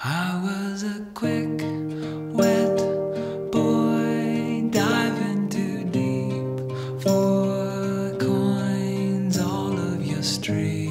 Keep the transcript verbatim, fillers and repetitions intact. I was a quick, wet boy, diving too deep for coins all of your street.